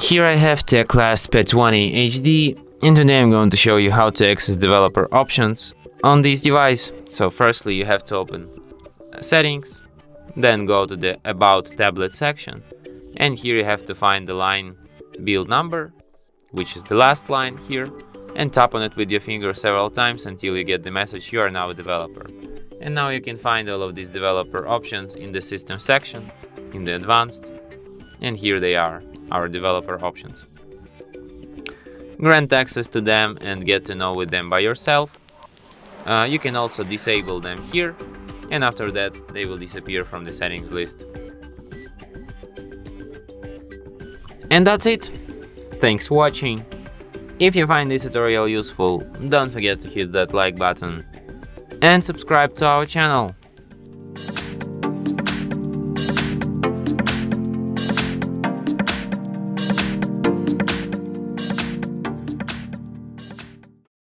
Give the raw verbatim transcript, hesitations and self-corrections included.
Here I have Teclast P twenty H D, and today I'm going to show you how to access developer options on this device. So firstly you have to open settings, then go to the about tablet section, and here you have to find the line build number, which is the last line here, and tap on it with your finger several times until you get the message you are now a developer. And now you can find all of these developer options in the system section, in the advanced, and here they are, our developer options. Grant access to them and get to know with them by yourself. Uh, you can also disable them here, and after that they will disappear from the settings list. And that's it. Thanks for watching. If you find this tutorial useful, don't forget to hit that like button and subscribe to our channel.